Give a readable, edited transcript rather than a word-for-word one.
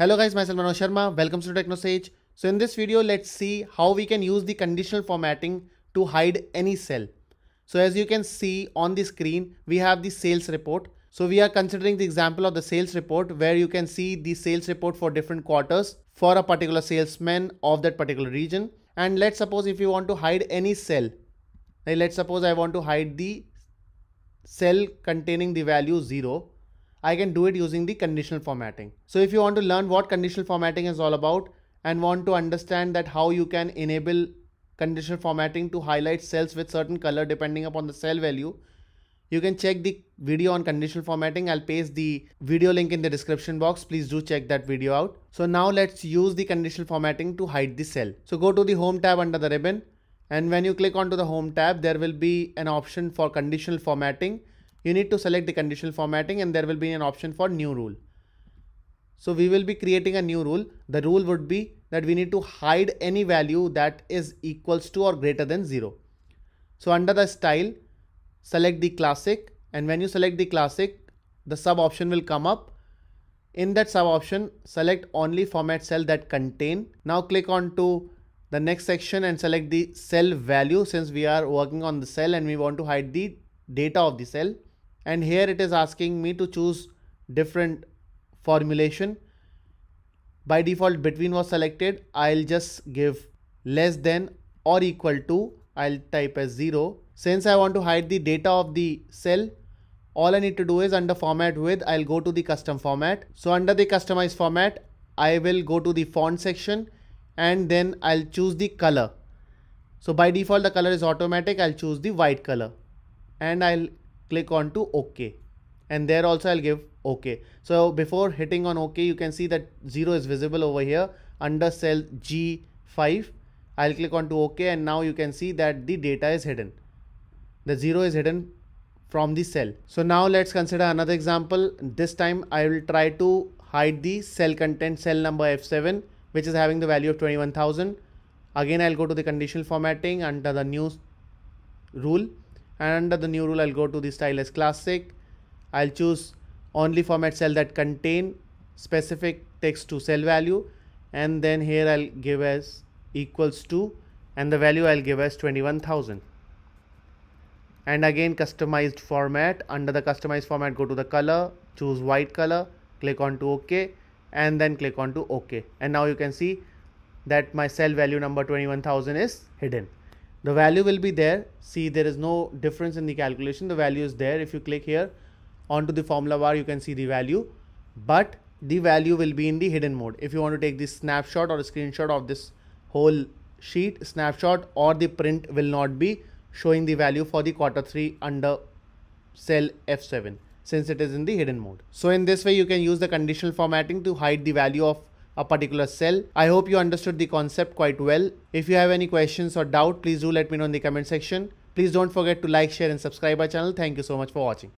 Hello guys, myself Manoj Sharma, welcome to Technosage. So in this video, let's see how we can use the conditional formatting to hide any cell. So as you can see on the screen, we have the sales report. So we are considering the example of the sales report where you can see the sales report for different quarters for a particular salesman of that particular region. And let's suppose if you want to hide any cell, like let's suppose I want to hide the cell containing the value 0. I can do it using the conditional formatting. So if you want to learn what conditional formatting is all about and want to understand that how you can enable conditional formatting to highlight cells with certain color depending upon the cell value, you can check the video on conditional formatting. I'll paste the video link in the description box. Please do check that video out. So now let's use the conditional formatting to hide the cell. So go to the home tab under the ribbon, and when you click onto the home tab, there will be an option for conditional formatting. You need to select the conditional formatting and there will be an option for new rule. So we will be creating a new rule. The rule would be that we need to hide any value that is equals to or greater than 0. So under the style, select the classic, and when you select the classic, the sub option will come up. In that sub option, select only format cell that contain. Now click on to the next section and select the cell value, since we are working on the cell and we want to hide the data of the cell. And here it is asking me to choose different formulation. By default, between was selected. I'll just give less than or equal to. I'll type as 0. Since I want to hide the data of the cell, all I need to do is under format with, I'll go to the custom format. So under the customized format, I will go to the font section and then I'll choose the color. So by default, the color is automatic. I'll choose the white color and I'll click on to OK, and there also I'll give OK. So before hitting on OK, you can see that 0 is visible over here under cell G5. I'll click on to OK, and now you can see that the data is hidden. The 0 is hidden from the cell. So now let's consider another example. This time I will try to hide the cell content, cell number F7, which is having the value of 21,000. Again, I'll go to the conditional formatting under the new rule. And under the new rule, I'll go to the style as classic. I'll choose only format cell that contain specific text to cell value. And then here I'll give as equals to, and the value I'll give as 21,000. And again, customized format. Under the customized format, go to the color, choose white color, click on to OK, and then click on to OK. And now you can see that my cell value number 21,000 is hidden. The value will be there. See, there is no difference in the calculation. The value is there. If you click here onto the formula bar, you can see the value, but the value will be in the hidden mode. If you want to take the snapshot or a screenshot of this whole sheet, snapshot or the print will not be showing the value for the Q3 under cell F7, since it is in the hidden mode. So in this way, you can use the conditional formatting to hide the value of a particular cell. I hope you understood the concept quite well. If you have any questions or doubt, please do let me know in the comment section. Please don't forget to like, share and subscribe our channel. Thank you so much for watching.